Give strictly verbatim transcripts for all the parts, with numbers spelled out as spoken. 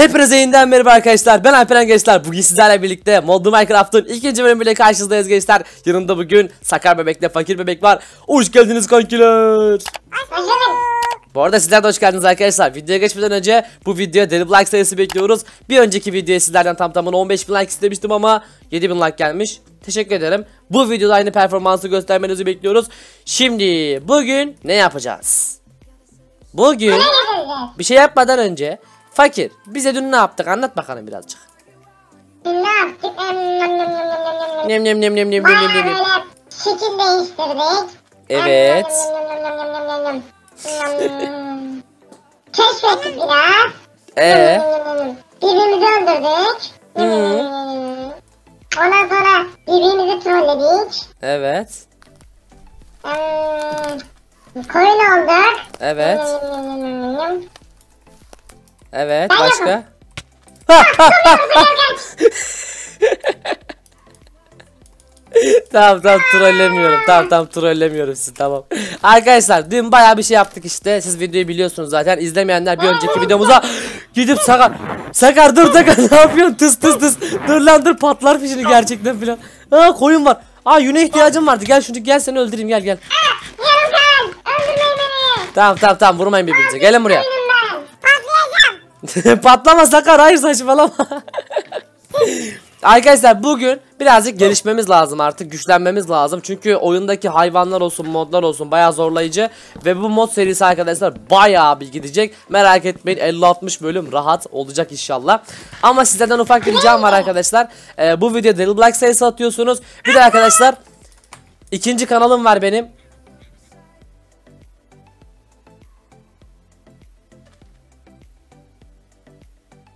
Hepinize yeniden merhaba arkadaşlar, ben Alperen Gençler. Bugün sizlerle birlikte modlu Minecraft'ın ikinci bölümüyle karşınızdayız gençler. Yanımda bugün Sakar Bebek'le Fakir Bebek var. Hoş geldiniz kankiler. Bu arada sizler de hoş geldiniz arkadaşlar. Videoya geçmeden önce bu videoya deli like sayısı bekliyoruz. Bir önceki videoya sizlerden tam tamına on beş bin like istemiştim ama yedi bin like gelmiş. Teşekkür ederim. Bu videoda aynı performansı göstermenizi bekliyoruz. Şimdi bugün ne yapacağız? Bugün bir şey yapmadan önce Fakir, bize dün ne yaptık? Anlat bakalım birazcık. Dün ne yaptık? Nem nem nem nem nem. Baya böyle şekil değiştirdik. Evet. Keşfettik biraz. Ee? Birbirimizi öldürdük. Ondan sonra birbirimizi trolledik. Evet. Koyun olduk. Evet. Evet, ben başka. Tamam tamam trollemiyorum. Tamam tamam trollemiyorum sizi, tamam. Arkadaşlar dün bayağı bir şey yaptık işte. Siz videoyu biliyorsunuz zaten. İzlemeyenler bir önceki videomuza gidip Sakar. Sakar dur Sakar ne yapıyorsun? Tıs tıs tıs. Dur lan dur, patlar fişini gerçekten filan. Aa koyun var. Aa yüne ihtiyacım vardı. Gel şunu gel seni öldüreyim gel gel. Yarım ben. Öldürmeyin beni. Tamam tamam tamam vurmayın birbirinize. Gelin buraya. Patlama Sakar, hayır saçmalama. Arkadaşlar bugün birazcık gelişmemiz lazım artık, güçlenmemiz lazım. Çünkü oyundaki hayvanlar olsun, modlar olsun bayağı zorlayıcı. Ve bu mod serisi arkadaşlar bayağı bir gidecek. Merak etmeyin, elli altmış bölüm rahat olacak inşallah. Ama sizlerden ufak bir ricam var arkadaşlar. ee, Bu videoda Little Black sayısı atıyorsunuz. Bir de arkadaşlar ikinci kanalım var benim.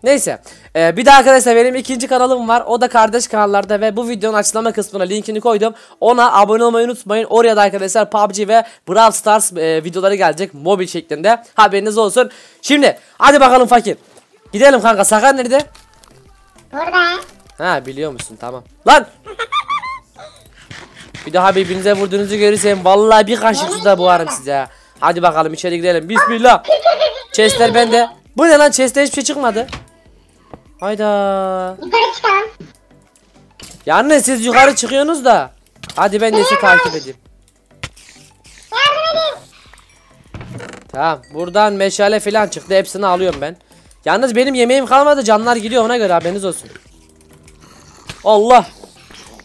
Neyse ee, bir de arkadaşlar benim ikinci kanalım var, o da kardeş kanallarda ve bu videonun açıklama kısmına linkini koydum, ona abone olmayı unutmayın. Oraya da arkadaşlar P U B G ve Brawl Stars e, videoları gelecek mobil şeklinde, haberiniz olsun. Şimdi hadi bakalım Fakir, gidelim kanka. Sakar nerede? Burada. Ha biliyor musun, tamam. Lan bir daha birbirinize vurduğunuzu görürsem vallahi bir kaşık suda boğarım size. Hadi bakalım içeri gidelim, bismillah. Chestler bende. Bu ne lan, chestte hiçbir şey çıkmadı. Hayda. Yukarı çıkalım. Yani siz yukarı çıkıyorsunuz da. Hadi ben de sizi takip edeyim. Yardım edin. Tamam buradan meşale falan çıktı, hepsini alıyorum ben. Yalnız benim yemeğim kalmadı, canlar gidiyor, ona göre haberiniz olsun. Allah.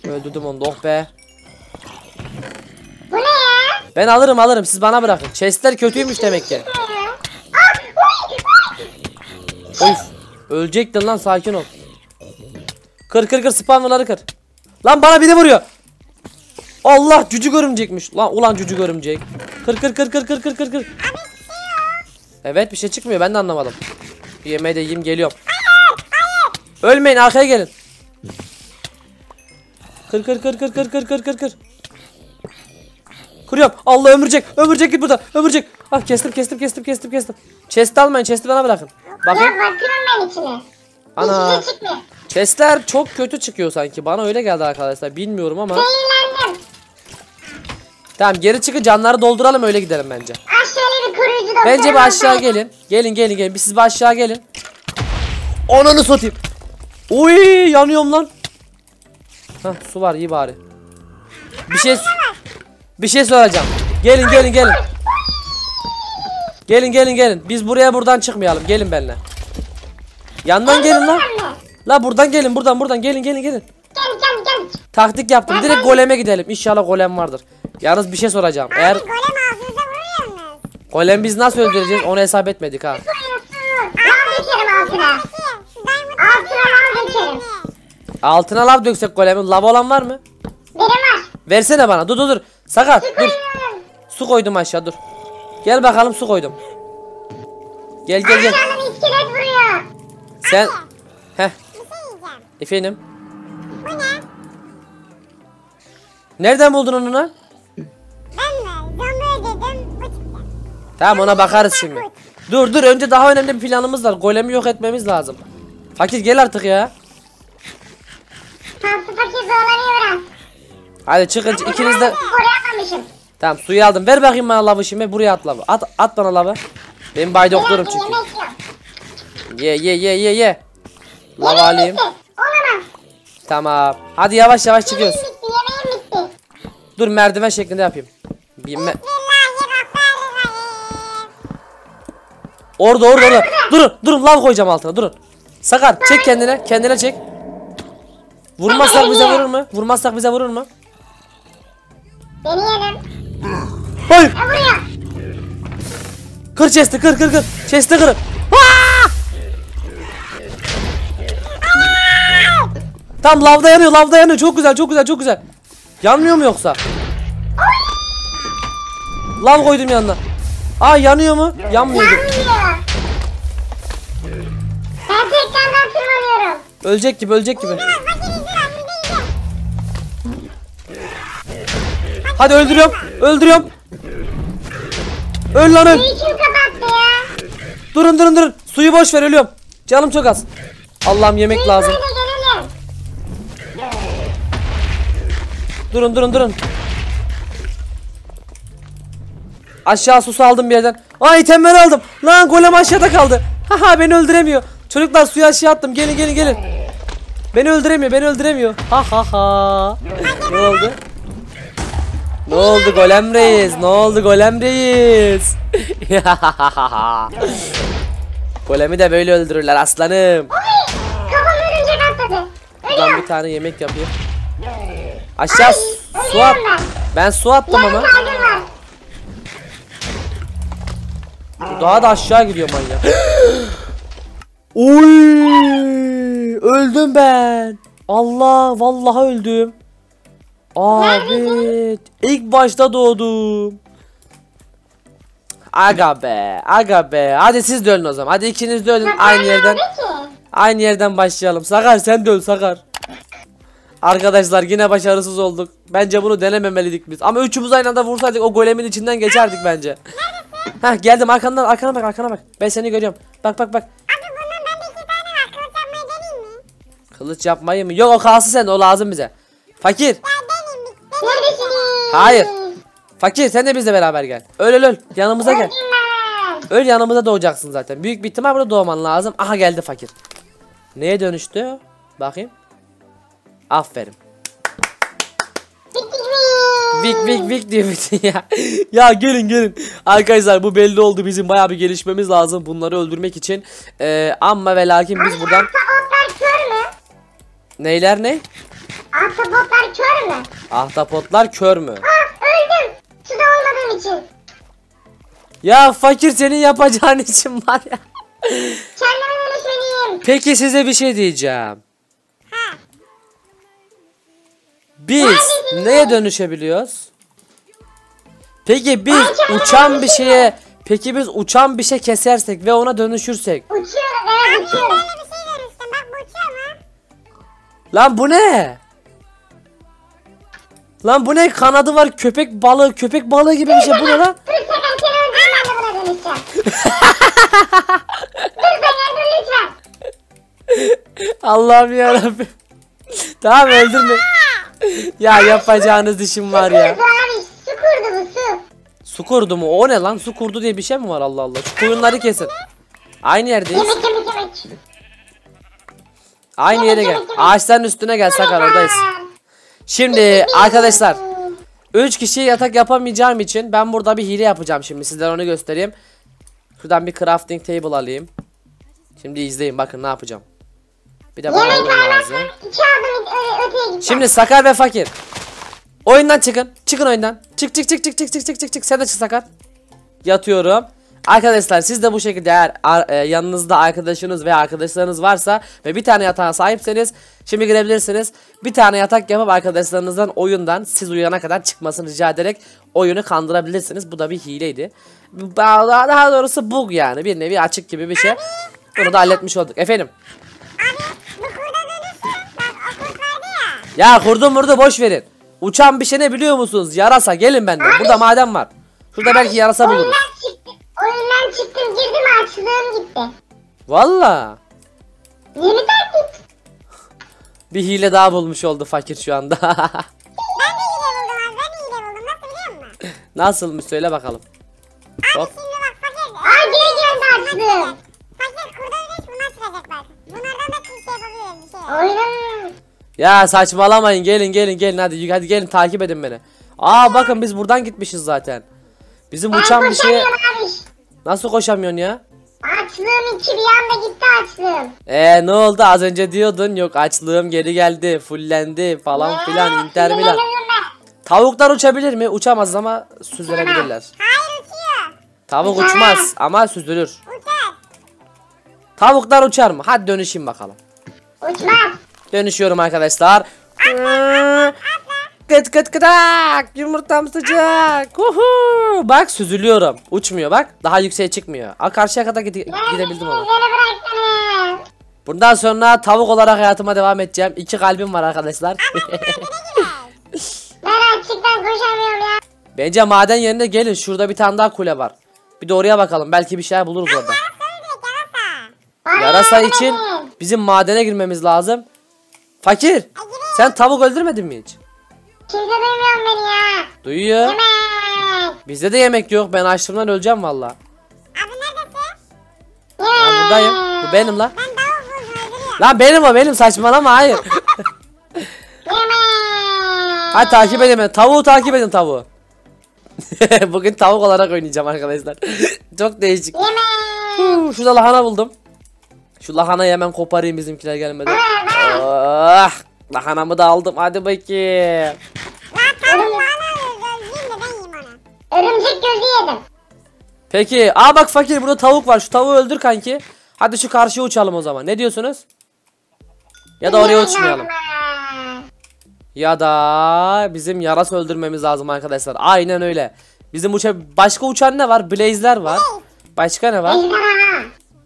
Öldürdüm onu, oh be. Bu ne ya? Ben alırım alırım, siz bana bırakın. Chestler kötüymüş demek ki. Oy. Ölecektin lan, sakin ol. Kır kır kır, spamları kır. Lan bana biri vuruyor. Allah, cücük örümcekmiş. Lan ulan cücük örümcek. Kır kır kır kır kır kır kır kır. Evet bir şey çıkmıyor, ben de anlamadım. Bir yemeği de yiyeyim, geliyorum. Ölmeyin, arkaya gelin. Kır kır kır kır kır kır kır kır kır. Kırıyorum. Allah ömürcek. Ömürcek git burada. Ömürcek. Ah kestim kestim kestim kestim kestim. Chest'i almayın, chest'i bana bırakın. Bakın. Ya bakıyorum ben içine. Ana. Chest'ler çok kötü çıkıyor sanki. Bana öyle geldi arkadaşlar. Bilmiyorum ama. Zehirlendim. Tamam geri çıkın, canları dolduralım öyle gidelim bence. Aşağıya bir koruyucu dolduralım. Bence bir aşağı gelin. Gelin gelin gelin. Bir siz bir aşağı gelin. Ananı satayım. Uy yanıyorum lan. Hah su var iyi bari. Bir şey Bir şey soracağım. Gelin gelin gelin. Gelin gelin gelin. Biz buraya buradan çıkmayalım. Gelin benimle. Yandan gelin lan. La buradan gelin, buradan buradan gelin gelin gelin. Taktik yaptım. Direkt goleme gidelim. İnşallah golem vardır. Yalnız bir şey soracağım. Eğer golem biz nasıl öldüreceğiz? Onu hesap etmedik ha. Altına lav döksek golemin. Lav olan var mı? Versene bana. Dur dur dur. Sakar su dur. Su koydum aşağı dur. Gel bakalım, su koydum. Gel gel gel. Sen heh. Efendim. Bu ne? Nereden buldun onu lan? Ben mi? Zombi dedim. Tamam ona bakarız şimdi. Dur dur, önce daha önemli bir planımız var. Golemi yok etmemiz lazım. Fakir gel artık ya. Tamam Fakir zorlanıyor. Hadi çıkın ikiniz de. Tamam suyu aldım, ver bakayım bana lavı şimdi, buraya at lavı, at, at bana lavı. Benim Bay Doktor'um çünkü. Ye ye ye ye ye. Lava alayım. Tamam. Hadi yavaş yavaş çıkıyoruz. Dur merdiven şeklinde yapayım. Bilme. Orada orada orada. Durun durun, lav koyacağım altına, durun. Sakar çek kendine, kendine çek. Vurmazsak bize vurur mu? Vurmazsak bize vurur mu? Deneyelim. Hayır. Kır chest'i, kır kır kır. Chest'i kırın. Tam lavda yanıyor, lavda yanıyor. Çok güzel, çok güzel, çok güzel. Yanmıyor mu yoksa? Lav koydum yanına. Aa yanıyor mu? Yanmıyor. Yanmıyor. Ben tekrardan tırmanıyorum. Ölecek gibi, ölecek gibi. Hadi öldürüyorum, öldürüyorum. Öl lan öl. Durun durun durun. Suyu boş ver, ölüyorum. Canım çok az. Allah'ım yemek lazım. Durun durun durun. Aşağı susu aldım bir yerden. Aa itemleri aldım. Lan golem aşağıda kaldı. Haha beni öldüremiyor. Çocuklar suyu aşağı attım. Gelin gelin gelin. Beni öldüremiyor, beni öldüremiyor. Ha ha ha. Ne oldu? Ne oldu golem reis? Ne oldu golem reis? Golemi de böyle öldürürler aslanım. Kafamın önce atladı. Buradan bir tane yemek yapayım. Aşağı ay, su at. Ben. ben su attım ama. Daha da aşağı gidiyor manyak. Oy! Öldüm ben. Allah vallahi öldüm. Evet. İlk başta doğdum. Aga be, aga be. Hadi siz de ölün o zaman. Hadi ikiniz de ölün aynı yerden. Aynı yerden başlayalım. Sakar sen de öl Sakar. Arkadaşlar yine başarısız olduk. Bence bunu denememeliydik biz. Ama üçümüz aynı anda vursaydık o golemin içinden geçerdik bence. Heh geldim, arkandan, arkana bak, arkana bak. Ben seni görüyorum. Bak bak bak. Abi bunun bende iki tane var. Kılıç yapmayı deneyim mi? Kılıç yapmayı mı? Yok o kalsın sende, o lazım bize. Fakir. Ya deneyim, deneyim. Hayır. Fakir sen de bizle beraber gel. Öl öl öl. Yanımıza gel. Öl, yanımıza doğacaksın zaten. Büyük bir ihtimal burada doğman lazım. Aha geldi fakir. Neye dönüştü? Bakayım. Aferin. Vik vik vik diye bitti ya. Ya gelin gelin. Arkadaşlar bu belli oldu, bizim bayağı bir gelişmemiz lazım bunları öldürmek için. Ee, amma ve lakin biz buradan... Ahtapotlar kör mü? Neyler ne? Ahtapotlar kör mü? Ahtapotlar kör mü? Ah öldüm. Suda olmadığım için. Ya fakir senin yapacağın için var ya. Kendime dönüşmeliyim. Peki size bir şey diyeceğim. Biz neye dönüşebiliyoruz? Peki biz uçan bir şeye, peki biz uçan bir şey kesersek ve ona dönüşürsek. Uçuyor, uçuyor. Lan bu ne? Lan bu ne? Kanadı var, köpek balığı, köpek balığı gibi bir şey bu ne lan? Allah'ım ya Rabbim. Tamam öldürme. Ya yapacağınız işim var ya. Su kurdu abi, su kurdu mu su? Su kurdu mu? O ne lan? Su kurdu diye bir şey mi var Allah Allah? Şu koyunları kesin. Aynı yerdeyiz. Yemek yemek yemek. Aynı yere gel. Ağaçların üstüne gel Sakar, oradayız. Şimdi arkadaşlar üç kişiye yatak yapamayacağım için ben burada bir hile yapacağım şimdi. Sizlere onu göstereyim. Şuradan bir crafting table alayım. Şimdi izleyin bakın ne yapacağım. Bir de bana lazım. Şimdi Sakar ve Fakir oyundan çıkın. Çıkın oyundan. Çık çık çık çık çık çık çık çık çık. Sen de çık Sakar. Yatıyorum. Arkadaşlar siz de bu şekilde eğer ar e, yanınızda arkadaşınız veya arkadaşlarınız varsa ve bir tane yatağa sahipseniz şimdi girebilirsiniz. Bir tane yatak yapıp arkadaşlarınızdan oyundan siz uyuyana kadar çıkmasını rica ederek oyunu kandırabilirsiniz. Bu da bir hileydi. Daha doğrusu bug yani, bir nevi açık gibi bir şey. Bunu da halletmiş olduk. Efendim? Ya kurdum vurdu boş verin. Uçan bir şey ne biliyor musunuz? Yarasa, gelin bende. Burada maden var. Şurada abi, belki yarasa buluruz. Çıktı. Oyundan çıktım, girdim, açlığım gitti. Valla. Yeni taktik. Bir hile daha bulmuş oldu fakir şu anda. Ben de hile buldum, ben de hile buldum. Nasıl biliyor musun? Nasılmış söyle bakalım. Abi hop. Şimdi bak fakir. Ay geri geldi açlığım. Fakir kurda öyle hiç bunlar Aynen. Ya saçmalamayın, gelin gelin gelin hadi hadi gelin takip edin beni. Aa bakın biz buradan gitmişiz zaten. Bizim ben uçan bir şey. Nasıl koşamıyorsun ya? Açlığım iki bir anda gitti açlığım. Eee ne oldu az önce diyordun yok açlığım geri geldi fullendi falan ee, filan inter milan. Tavuklar uçabilir mi? Uçamaz ama süzülebilirler. Hayır uçuyor. Tavuk uçamaz. Uçmaz ama süzülür. Uçar. Tavuklar uçar mı? Hadi dönüşeyim bakalım. Uçmaz. Dönüşüyorum arkadaşlar. Kıt kıt kıtak yumurtam sıcak. Uhu. Bak süzülüyorum. Uçmuyor bak. Daha yükseğe çıkmıyor. Aa, karşıya kadar gide gidebildim onu. Bundan sonra tavuk olarak hayatıma devam edeceğim. İki kalbim var arkadaşlar. Ben açıktan koşamıyorum ya. Bence maden yerine gelin. Şurada bir tane daha kule var. Bir de oraya bakalım. Belki bir şey buluruz orada. Yarasa için bizim madene girmemiz lazım. Fakir. Sen tavuk öldürmedin mi hiç? Kimse duymuyor beni ya. Duyuyor. Yemek. Bizde de yemek yok. Ben açlığımdan öleceğim valla. Abi neredesin? Ben buradayım. Bu benim lan. Ben tavuk lan benim o benim saçmalama hayır. Hadi takip edin beni. Tavuğu takip edin tavuğu. Bugün tavuk olarak oynayacağım arkadaşlar. Çok değişik. Yemek. Şurada lahana buldum. Şu lahanayı hemen koparayım bizimkiler gelmeden. Oh, lahanamı da aldım hadi bakayım. Örümcek gözü yedim. Peki aa bak fakir burada tavuk var şu tavuğu öldür kanki. Hadi şu karşıya uçalım o zaman ne diyorsunuz? Ya da oraya uçmayalım. Ya da bizim yarası öldürmemiz lazım arkadaşlar aynen öyle. Bizim uça başka uçan ne var? Blaze'ler var. Başka ne var?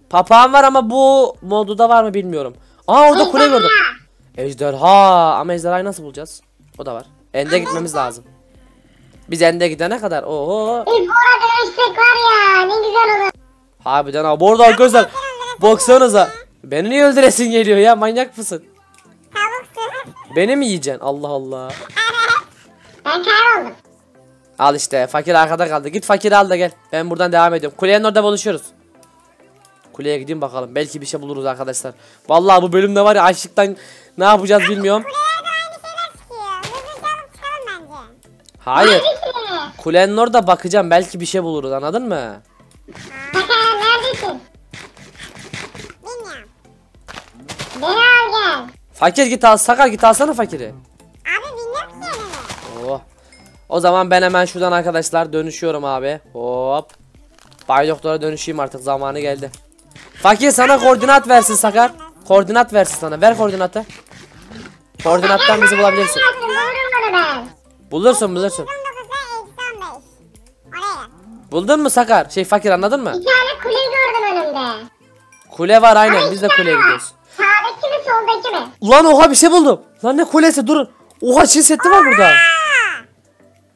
Papağan var ama bu modu da var mı bilmiyorum. Aa orada kule gördüm. Ejderha ama ejderhayı nasıl bulacağız? O da var. Ende gitmemiz lazım. Biz ende gidene kadar. Oo. İlk orada eşlik var ya. Ne güzel olur. Harbiden abi orada arkadaşlar. Baksanıza. Beni niye öldüresin geliyor ya? Manyak mısın? Beni mi yiyeceksin? Allah Allah. Ben kayboldum. Al işte. Fakir arkada kaldı. Git fakiri al da gel. Ben buradan devam ediyorum. Kulenin orada buluşuyoruz. Kuleye gideyim bakalım. Belki bir şey buluruz arkadaşlar. Vallahi bu bölümde var ya açlıktan ne yapacağız bilmiyorum. Hayır. Kulenin orada bakacağım. Belki bir şey buluruz. Anladın mı? Bakalım neredesin? Bilmiyorum. Beni al gel. Fakir git al. Sakar git alsana fakiri. Abi bilmiyorum ki elini. Oh. O zaman ben hemen şuradan arkadaşlar dönüşüyorum abi. Hop. Bay Doktor'a dönüşeyim artık. Zamanı geldi. Fakir sana koordinat versin Sakar. Koordinat versin sana. Ver koordinatı. Koordinattan bizi bulabilirsin. Bulursun bulursun. Buldun mu Sakar? Şey fakir anladın mı? Bir tane kule gördüm önümde. Kule var aynen biz de kuleye gidiyoruz. Sağdaki mi soldaki mi? Ulan oha bir şey buldum. Lan ne kulesi durun. Oha çin seti var burada.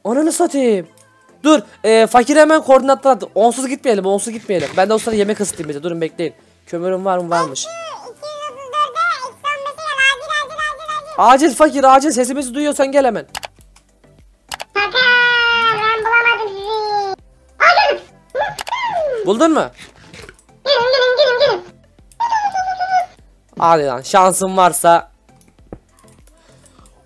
Ananı satayım. Dur e, fakir hemen koordinatlar attı. Onsuz gitmeyelim onsuz gitmeyelim. Ben de o sırada yemek ısıtayım bize durun bekleyin. Kömürüm var mı varmış. Acil fakir acil sesimizi duyuyorsan gel hemen. Sakar ben bulamadım sizi. Acil. Buldun mu? Gelin gelin gelin gelin. Hadi lan şansın varsa.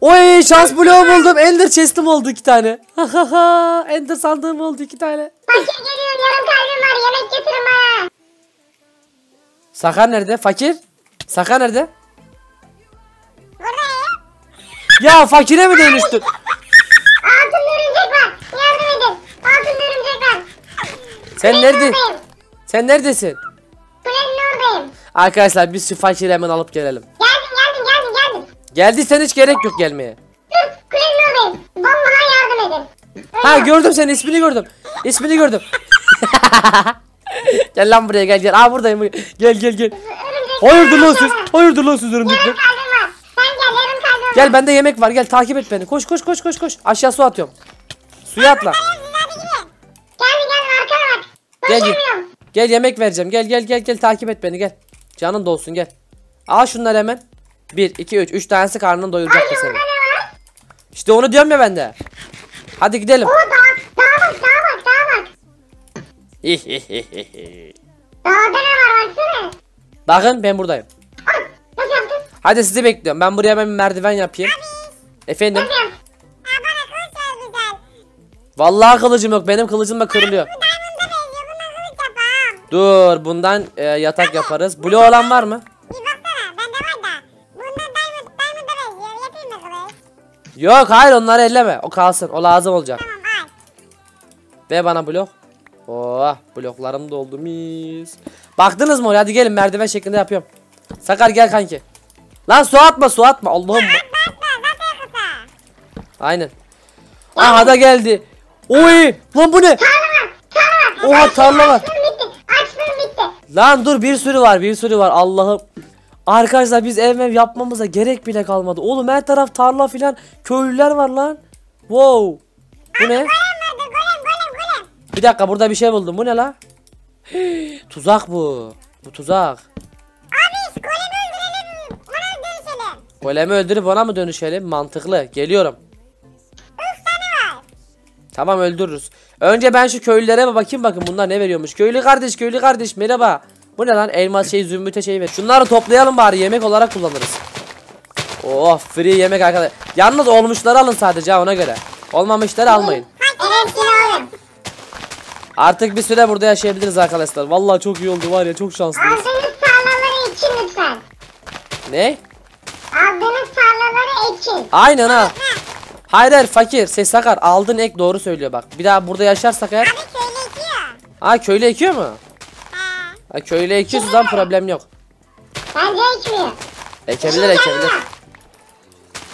Oy şans bloğu buldum. Ender chest'im oldu iki tane. Hahaha. Ender sandığım oldu iki tane. Fakir geliyor yarım kalbim var yemek getirin bana. Sakar nerede? Fakir? Sakar nerede? Ya fakire mi dönüştün? Altın örümcek var. Yardım edin. Altın örümcek var. Sen Kulenin neredesin? Oradayım. Sen neredesin? Kulenin oradayım. Arkadaşlar biz şu fakiri hemen alıp gelelim. Geldiysen hiç gerek yok gelmeye. Dur kulenin oradayım. Vallahi yardım edin. Öyle. Ha gördüm seni ismini gördüm. İsmini gördüm. Gel lan buraya gel gel. Aa buradayım. Buraya. Gel gel gel. Hayırdır lan siz? Hayırdır lan siz örümcekler? Yarım kalbim var. Sen gel yarım kalbim var. Gel bende yemek var gel takip et beni. Koş koş koş koş koş. Aşağı su atıyorum. Suya atla. Gel gel arkana bak. Gel gel. Gel yemek vereceğim. Gel gel gel gel takip et beni gel. Canın dolsun gel. Al şunları hemen. bir, iki, üç. üç tanesi karnını doyuracak da senin. İşte onu diyorum ya ben de. Hadi gidelim. Oo, dağa, dağa bak, dağa bak, dağa bak. Dağda ne var baksana. Bakın ben buradayım. Aa, nasıl yaptın? Hadi sizi bekliyorum. Ben buraya ben bir merdiven yapayım. Abi, efendim. Efendim. Vallahi kılıcım yok. Benim kılıcım da kırılıyor. Abi, bu dur, bundan e, yatak abi, yaparız. Bloğu olan var mı? Bir baksana, bende var da. Bundan diamond, diamond da benziyor. Yapayım mı kılıç? Yok, hayır, onları elleme. O kalsın. O lazım olacak. Tamam, al. Ver bana blok. Oh, bloklarım doldu mis. Baktınız mı oraya? Hadi gelin, merdiven şeklinde yapıyorum. Sakar gel kanki. Lan su atma, su atma. Allah'ım. Aynen. Aha da geldi. Oy! Lan bu ne? Tarla var. Oha, tarla var. Lan dur, bir sürü var, bir sürü var. Allah'ım. Arkadaşlar biz ev mev yapmamıza gerek bile kalmadı. Oğlum her taraf tarla filan, köylüler var lan. Wow. Bu ne? Bir dakika, burada bir şey buldum. Bu ne la? Tuzak bu. Bu tuzak. Abi, golemi öldürelim. Ona mı dönüşelim? Golemi öldürüp ona mı dönüşelim? Mantıklı. Geliyorum. Üç tane var. Tamam, öldürürüz. Önce ben şu köylülere bakayım, bakın bunlar ne veriyormuş. Köylü kardeş, köylü kardeş merhaba. Bu ne lan? Elmas şey, zümrüte şey ver. Şunları toplayalım bari, yemek olarak kullanırız. Oh, free yemek arkadaşlar. Yalnız olmuşları alın sadece, ona göre. Olmamışları almayın. Artık bir süre burada yaşayabiliriz arkadaşlar. Vallahi çok iyi oldu var ya, çok şanslıyız. Aldığınız tarlaları ekin lütfen. Ne? Aldığınız tarlaları ekin. Aynen ha. Hayır hayır fakir, ses Sakar. Aldın ek, doğru söylüyor bak. Bir daha burada yaşarsak eğer. Abi köylü ekiyor. Ha, köylü ekiyor mu? Ha. Ha, köylü ekiyor, sizden problem yok. Bence ekmiyor. Ekebilir ekebilir.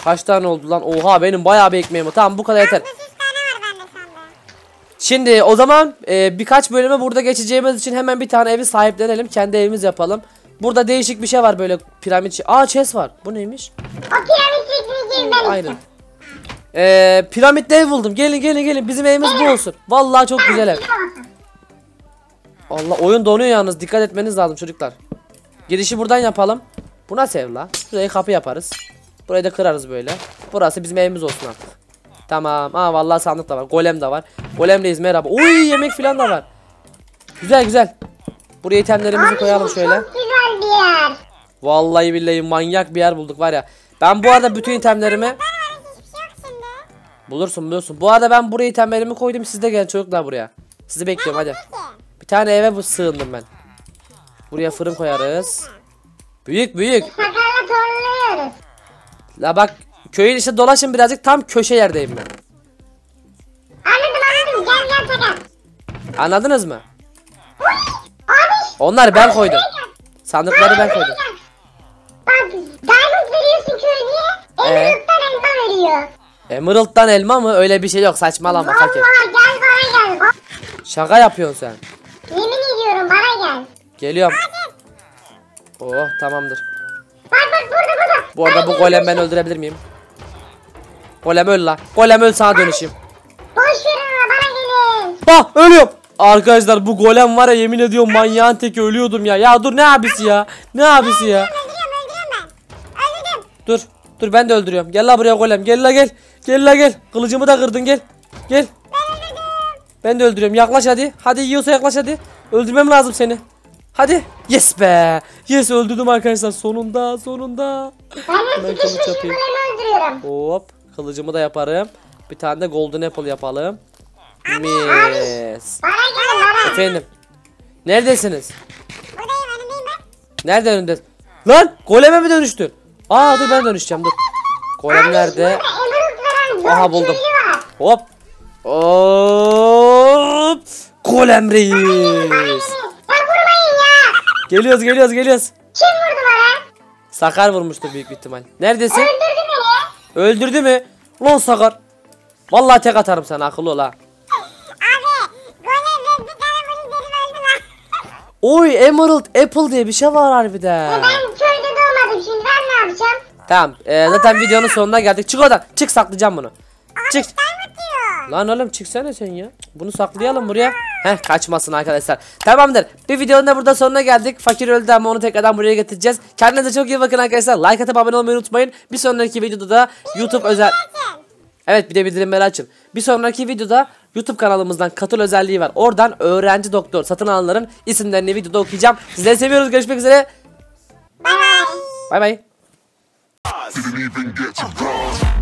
Kaç tane oldu lan? Oha, benim bayağı bir ekmeğim var. Tamam, bu kadar yeter. Şimdi o zaman e, birkaç bölümü burada geçeceğimiz için hemen bir tane evi sahiplenelim. Kendi evimiz yapalım. Burada değişik bir şey var böyle, piramit. Aa, chest var. Bu neymiş? O piramitlikini girmelisin. Aynen. E, piramitli ev buldum. Gelin gelin gelin. Bizim evimiz bu olsun. Vallahi çok güzel ev. Allah, oyun donuyor yalnız. Dikkat etmeniz lazım çocuklar. Girişi buradan yapalım. Bu nasıl ev la? Buraya kapı yaparız. Burayı da kırarız böyle. Burası bizim evimiz olsun artık. Tamam. Aa, vallahi sandık da var. Golem de var. Golemdeyiz merhaba. Oy, yemek falan da var. Güzel güzel. Buraya itemlerimizi abi, koyalım şöyle. Çok güzel bir yer. Vallahi billahi manyak bir yer bulduk var ya. Ben bu arada bütün itemlerimi bulursun bulursun. Bu arada ben buraya itemlerimi koydum. Siz de gelin çocuklar buraya. Sizi bekliyorum hadi. Bir tane eve bu sığındım ben. Buraya fırın koyarız. Büyük büyük. La bak, köyün işte dolaşın birazcık, tam köşe yerdeyim ben. Anladım anladım, gel gel tekrar. Anladınız mı? Uy, abi. Onlar ben abi, koydum. Sandıkları abi, ben koydum. Bak, diamond veriyorsun köylüye, emerald'dan ee? elma veriyor. Emerald'dan elma mı? Öyle bir şey yok, saçmalama. Vallahi gel bana gel. Şaka yapıyorsun sen. Yemin ediyorum, bana gel. Geliyorum. Abi. Oh, tamamdır. Bak bak, burada burada. Bu arada bu golem ben öldürebilir miyim? Golem öl la. Golem öl, sağa dönüşeyim. Boş verin, bana gelin. Bak, ölüyorum. Arkadaşlar bu golem var ya, yemin ediyorum manyağın teki, ölüyordum ya. Ya dur, ne abisi ya? Ne abisi ya? Öldürüyorum, öldürüyorum ben. Öldürdüm. Dur. Dur, ben de öldürüyorum. Gel la buraya golem. Gel la gel. Gel la gel. Kılıcımı da kırdın, gel. Gel. Ben öldürdüm. Ben de öldürüyorum. Yaklaş hadi. Hadi yiyorsa yaklaş hadi. Öldürmem lazım seni. Hadi. Yes be. Yes, öldürdüm arkadaşlar. Sonunda sonunda. Ben sıkışmışım, öldürüyorum. Hop. Kılıcımı da yaparım. Bir tane de golden apple yapalım. Abi, mis. Abi, bana gel, bana. Efendim. Neredesiniz? Buradayım, önümdeyim ben. Nerede önündesin? Lan goleme mi dönüştün? Aa, dur ben dönüşeceğim dur. Golem nerede? Aha, buldum. Hop. Hop. Golem reis. Geliyoruz geliyoruz geliyoruz. Kim vurdu bana? Sakar vurmuştur büyük bir ihtimal. Neredesin? Öldürdü beni. Öldürdü mü? Lan Sakar. Vallahi tek atarım sana, akıllı ol ha. Abi, golem bir tane golem öldü lan. Oy, Emerald Apple diye bir şey var harbiden. Ben köyde doğmadım, şimdi ben ne yapacağım? Tamam, e, zaten Oha. videonun sonuna geldik. Çık oradan. Çık, saklayacağım bunu. Abi, çık. Lan oğlum çıksana sen ya. Bunu saklayalım buraya. Heh, kaçmasın arkadaşlar. Tamamdır. Bir videonun da burada sonuna geldik. Fakir öldü ama onu tekrardan buraya getireceğiz. Kendinize çok iyi bakın arkadaşlar. Like atıp abone olmayı unutmayın. Bir sonraki videoda da YouTube özel... Evet, bir de bildirimleri açın. Bir sonraki videoda YouTube kanalımızdan katıl özelliği var. Oradan öğrenci doktor satın alanların isimlerini videoda okuyacağım. Sizleri seviyoruz. Görüşmek üzere. Bay bay. Bay bay. Believe and get your cross.